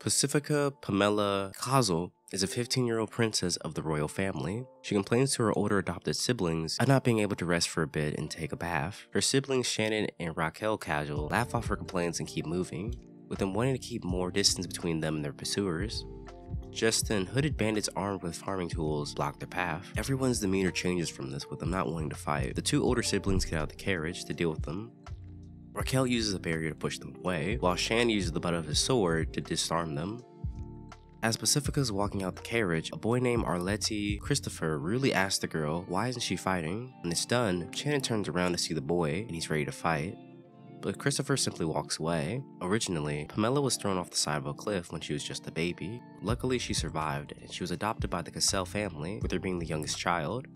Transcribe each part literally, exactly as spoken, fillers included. Pacifica Pamela Casull is a fifteen-year-old princess of the royal family. She complains to her older adopted siblings of not being able to rest for a bit and take a bath. Her siblings Shannon and Raquel Casull laugh off her complaints and keep moving, with them wanting to keep more distance between them and their pursuers. Just then, hooded bandits armed with farming tools block their path. Everyone's demeanor changes from this, with them not wanting to fight. The two older siblings get out of the carriage to deal with them. Raquel uses a barrier to push them away, while Shan uses the butt of his sword to disarm them. As Pacifica is walking out the carriage, a boy named Armalite Christopher really asks the girl why isn't she fighting. When it's done, Shannon turns around to see the boy, and he's ready to fight, but Christopher simply walks away. Originally, Pamela was thrown off the side of a cliff when she was just a baby. Luckily, she survived, and she was adopted by the Casull family, with her being the youngest child.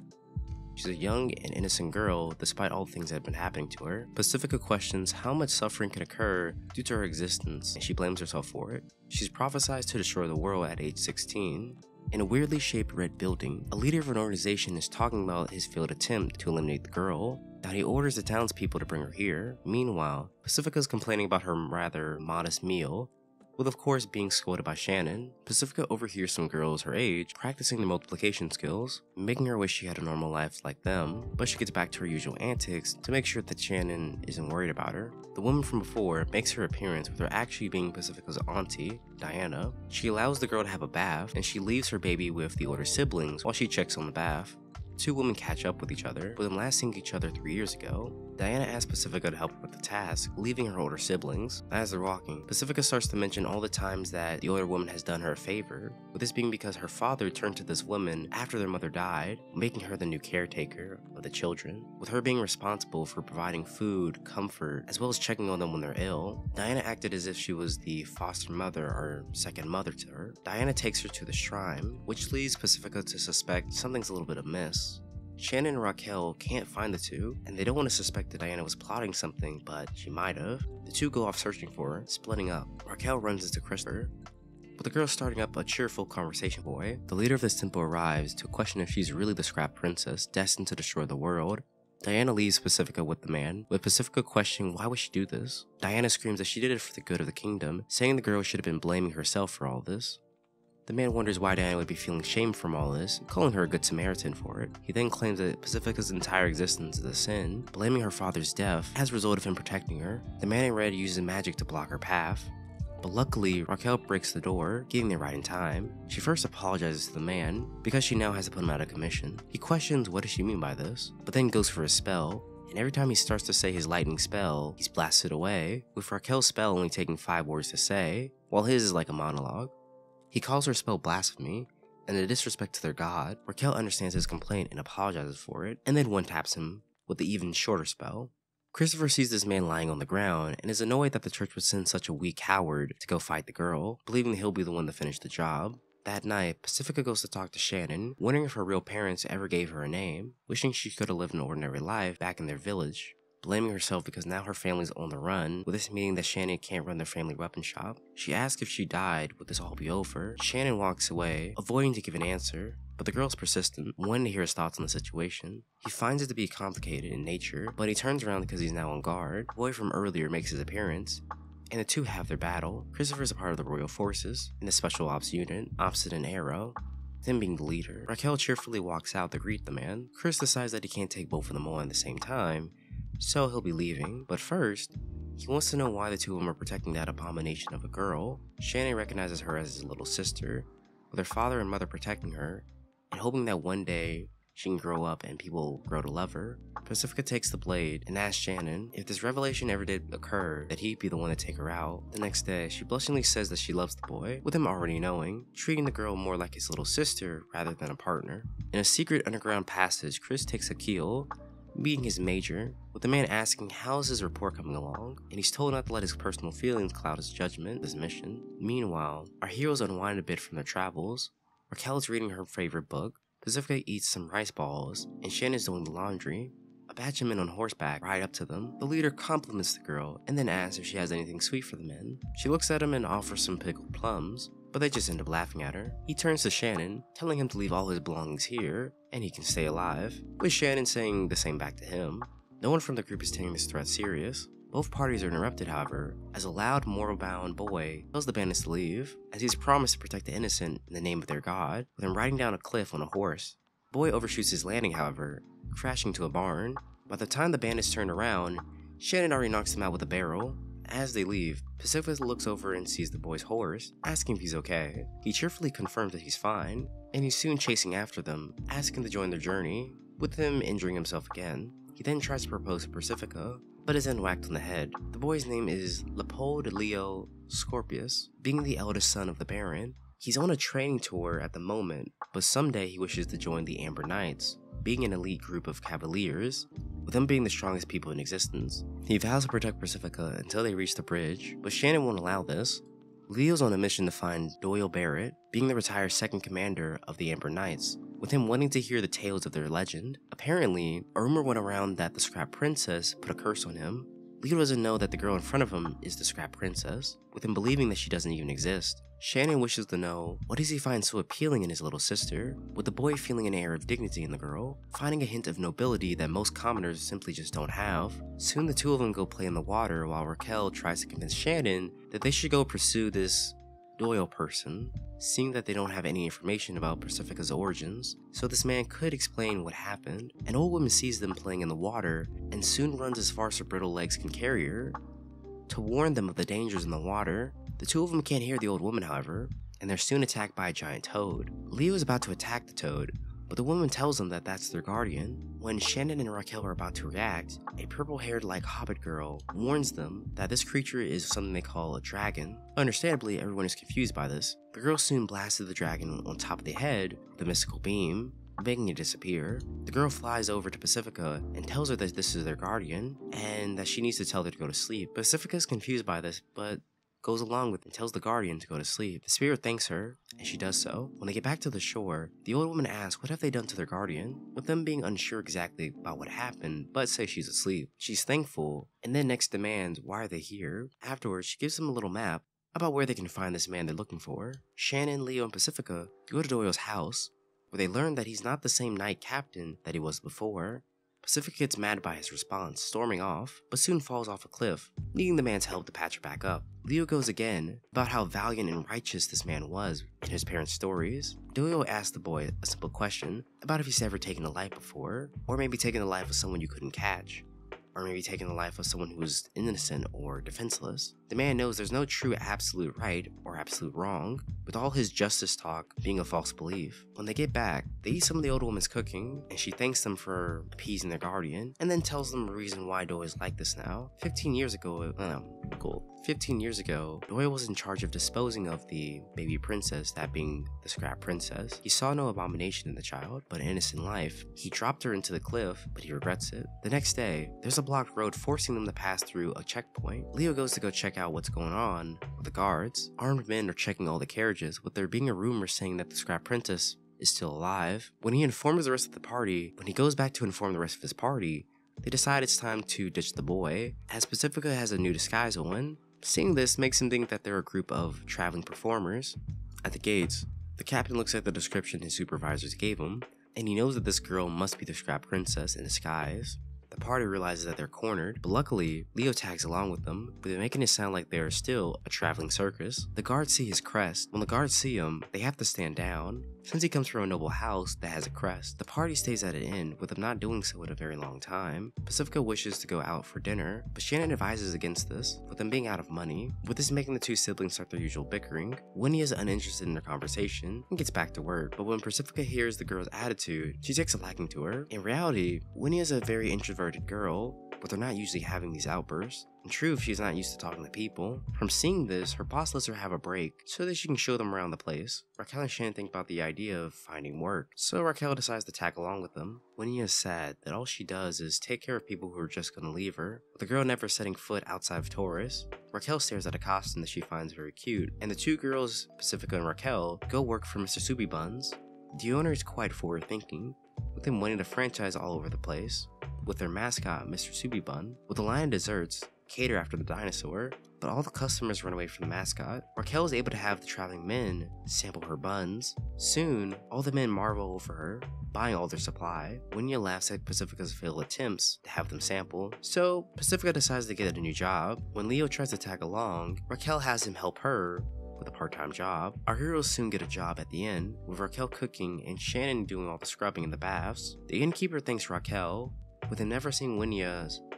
She's a young and innocent girl, despite all the things that have been happening to her. Pacifica questions how much suffering can occur due to her existence, and she blames herself for it. She's prophesied to destroy the world at age sixteen. In a weirdly shaped red building, a leader of an organization is talking about his failed attempt to eliminate the girl. Now he orders the townspeople to bring her here. Meanwhile, Pacifica's complaining about her rather modest meal, with of course being scolded by Shannon. Pacifica overhears some girls her age practicing their multiplication skills, making her wish she had a normal life like them, but she gets back to her usual antics to make sure that Shannon isn't worried about her. The woman from before makes her appearance, with her actually being Pacifica's auntie, Diana. She allows the girl to have a bath, and she leaves her baby with the older siblings while she checks on the bath. Two women catch up with each other, with them last seeing each other three years ago. Diana asks Pacifica to help with the task, leaving her older siblings. As they're walking, Pacifica starts to mention all the times that the older woman has done her a favor, with this being because her father turned to this woman after their mother died, making her the new caretaker of the children, with her being responsible for providing food, comfort, as well as checking on them when they're ill. Diana acted as if she was the foster mother or second mother to her. Diana takes her to the shrine, which leads Pacifica to suspect something's a little bit amiss. Shannon and Raquel can't find the two, and they don't want to suspect that Diana was plotting something, but she might have. The two go off searching for her, splitting up. Raquel runs into Christopher, with the girl starting up a cheerful conversation boy. The leader of this temple arrives to question if she's really the Scrap Princess, destined to destroy the world. Diana leaves Pacifica with the man, with Pacifica questioning why would she do this. Diana screams that she did it for the good of the kingdom, saying the girl should have been blaming herself for all this. The man wonders why Diana would be feeling shame from all this, calling her a good Samaritan for it. He then claims that Pacifica's entire existence is a sin, blaming her father's death as a result of him protecting her. The man in red uses magic to block her path, but luckily Raquel breaks the door, getting there right in time. She first apologizes to the man, because she now has to put him out of commission. He questions what does she mean by this, but then goes for his spell, and every time he starts to say his lightning spell, he's blasted away, with Raquel's spell only taking five words to say, while his is like a monologue. He calls her spell blasphemy, and a disrespect to their god. Raquel understands his complaint and apologizes for it, and then one-taps him with the even shorter spell. Christopher sees this man lying on the ground, and is annoyed that the church would send such a weak coward to go fight the girl, believing that he'll be the one to finish the job. That night, Pacifica goes to talk to Shannon, wondering if her real parents ever gave her a name, wishing she could have lived an ordinary life back in their village, blaming herself because now her family's on the run, with this meaning that Shannon can't run their family weapon shop. She asks if she died, would this all be over? Shannon walks away, avoiding to give an answer, but the girl's persistent, wanting to hear his thoughts on the situation. He finds it to be complicated in nature, but he turns around because he's now on guard. The boy from earlier makes his appearance, and the two have their battle. Christopher's a part of the Royal Forces, in the Special Ops Unit, Opposite and Arrow, them being the leader. Raquel cheerfully walks out to greet the man. Chris decides that he can't take both of them on at the same time, so he'll be leaving, but first, he wants to know why the two of them are protecting that abomination of a girl. Shannon recognizes her as his little sister, with her father and mother protecting her, and hoping that one day she can grow up and people will grow to love her. Pacifica takes the blade and asks Shannon if this revelation ever did occur, that he'd be the one to take her out. The next day, she blushingly says that she loves the boy, with him already knowing, treating the girl more like his little sister rather than a partner. In a secret underground passage, Chris takes a keel, meeting his major, with the man asking how's his report coming along, and he's told not to let his personal feelings cloud his judgment of his mission. Meanwhile, our heroes unwind a bit from their travels. Raquel is reading her favorite book, Pacifica eats some rice balls, and Shannon is doing the laundry. A batch of men on horseback ride up to them. The leader compliments the girl, and then asks if she has anything sweet for the men. She looks at him and offers some pickled plums, but they just end up laughing at her. He turns to Shannon, telling him to leave all his belongings here, and he can stay alive, with Shannon saying the same back to him. No one from the group is taking this threat serious, Both parties are interrupted, however, as a loud moralbound boy tells the bandits to leave, as he's promised to protect the innocent in the name of their god, with him riding down a cliff on a horse. The boy overshoots his landing, however, crashing to a barn. By the time the bandits turn around, Shannon already knocks him out with a barrel. As they leave, Pacifica looks over and sees the boy's horse, asking if he's okay. He cheerfully confirms that he's fine, and he's soon chasing after them, asking to join their journey, with him injuring himself again. He then tries to propose to Pacifica, but is then whacked on the head. The boy's name is Leopold Leo Scorpius, being the eldest son of the Baron. He's on a training tour at the moment, but someday he wishes to join the Amber Knights, being an elite group of cavaliers, with them being the strongest people in existence. He vows to protect Pacifica until they reach the bridge, but Shannon won't allow this. Leo's on a mission to find Doyle Barrett, being the retired second commander of the Amber Knights, with him wanting to hear the tales of their legend. Apparently, a rumor went around that the Scrap Princess put a curse on him. Leo doesn't know that the girl in front of him is the Scrap Princess, with him believing that she doesn't even exist. Shannon wishes to know what does he find so appealing in his little sister, with the boy feeling an air of dignity in the girl, finding a hint of nobility that most commoners simply just don't have. Soon the two of them go play in the water while Raquel tries to convince Shannon that they should go pursue this Doyle person, seeing that they don't have any information about Pacifica's origins, so this man could explain what happened. An old woman sees them playing in the water and soon runs as far as her brittle legs can carry her to warn them of the dangers in the water. The two of them can't hear the old woman, however, and they're soon attacked by a giant toad. Leo is about to attack the toad, but the woman tells them that that's their guardian. When Shannon and Raquel are about to react, a purple-haired like hobbit girl warns them that this creature is something they call a dragon. Understandably, everyone is confused by this. The girl soon blasted the dragon on top of the head with a mystical beam, making it disappear. The girl flies over to Pacifica and tells her that this is their guardian, and that she needs to tell her to go to sleep. Pacifica is confused by this, but goes along with and tells the guardian to go to sleep. The spirit thanks her, and she does so. When they get back to the shore, the old woman asks what have they done to their guardian, with them being unsure exactly about what happened, but say she's asleep. She's thankful, and then next demands why are they here. Afterwards, she gives them a little map about where they can find this man they're looking for. Shannon, Leo, and Pacifica go to Doyle's house, where they learn that he's not the same knight captain that he was before. Pacifica gets mad by his response, storming off, but soon falls off a cliff, needing the man's help to patch her back up. Leo goes again about how valiant and righteous this man was in his parents' stories. Doyle asks the boy a simple question about if he's ever taken a life before, or maybe taken the life of someone you couldn't catch, or maybe taking the life of someone who was innocent or defenseless. The man knows there's no true absolute right or absolute wrong, with all his justice talk being a false belief. When they get back, they eat some of the old woman's cooking, and she thanks them for appeasing their guardian, and then tells them the reason why Doyle is like this now. fifteen years ago, no, cool. fifteen years ago, Doyle was in charge of disposing of the baby princess, that being the Scrap Princess. He saw no abomination in the child, but an innocent life. He dropped her into the cliff, but he regrets it. The next day, there's a blocked road forcing them to pass through a checkpoint. Leo goes to go check out what's going on with the guards. Armed men are checking all the carriages, with there being a rumor saying that the Scrap Princess is still alive. When he informs the rest of the party, when he goes back to inform the rest of his party, they decide it's time to ditch the boy, as Pacifica has a new disguise on. Seeing this makes him think that they're a group of traveling performers. At the gates, the captain looks at the description his supervisors gave him, and he knows that this girl must be the Scrap Princess in disguise. The party realizes that they're cornered, but luckily, Leo tags along with them, but they're making it sound like they're still a traveling circus. The guards see his crest. When the guards see him, they have to stand down. Since he comes from a noble house that has a crest, the party stays at an inn, with them not doing so in a very long time. Pacifica wishes to go out for dinner, but Shannon advises against this, with them being out of money, with this making the two siblings start their usual bickering. Winnie is uninterested in their conversation and gets back to work, but when Pacifica hears the girl's attitude, she takes a liking to her. In reality, Winnie is a very introverted girl, but they're not usually having these outbursts. In truth, she's not used to talking to people. From seeing this, her boss lets her have a break so that she can show them around the place. Raquel and Shannon think about the idea of finding work, so Raquel decides to tag along with them. Winnie is sad that all she does is take care of people who are just going to leave her, with the girl never setting foot outside of Taurus. Raquel stares at a costume that she finds very cute, and the two girls, Pacifica and Raquel, go work for Mister Subibuns. The owner is quite forward-thinking, with him wanting to franchise all over the place, with their mascot, Mister Subibun. With the lion desserts, cater after the dinosaur, but all the customers run away from the mascot. Raquel is able to have the traveling men sample her buns. Soon, all the men marvel over her, buying all their supply. Winnie laughs at Pacifica's failed attempts to have them sample, so Pacifica decides to get a new job. When Leo tries to tag along, Raquel has him help her with a part-time job. Our heroes soon get a job at the inn, with Raquel cooking and Shannon doing all the scrubbing in the baths. The innkeeper thanks Raquel, with him never seeing Winnie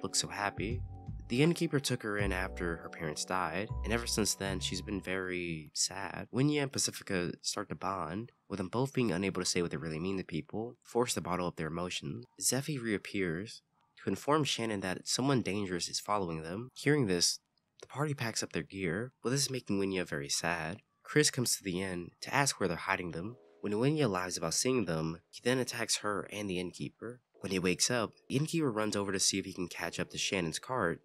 look so happy. The innkeeper took her in after her parents died, and ever since then she's been very sad. Winnie and Pacifica start to bond, with them both being unable to say what they really mean to people, forced to bottle up their emotions. Zeffy reappears to inform Shannon that someone dangerous is following them. Hearing this, the party packs up their gear, but well, this is making Winnie very sad. Chris comes to the inn to ask where they're hiding them. When Winnie lies about seeing them, he then attacks her and the innkeeper. When he wakes up, the innkeeper runs over to see if he can catch up to Shannon's cart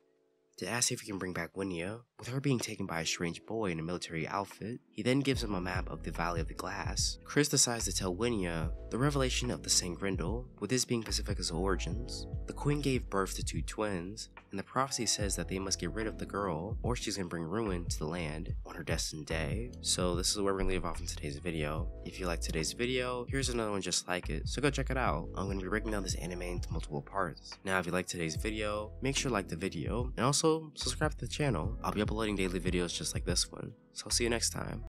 to ask if he can bring back Winnie, with her being taken by a strange boy in a military outfit. He then gives him a map of the Valley of the Glass. Chris decides to tell Winnie the revelation of the Saint Grendel, with this being Pacifica's origins. The queen gave birth to two twins, and the prophecy says that they must get rid of the girl or she's going to bring ruin to the land on her destined day. So this is where we're going to leave off in today's video. If you like today's video, here's another one just like it, so go check it out. I'm going to be breaking down this anime into multiple parts. Now if you like today's video, make sure to like the video and also subscribe to the channel. I'll be uploading daily videos just like this one, so I'll see you next time.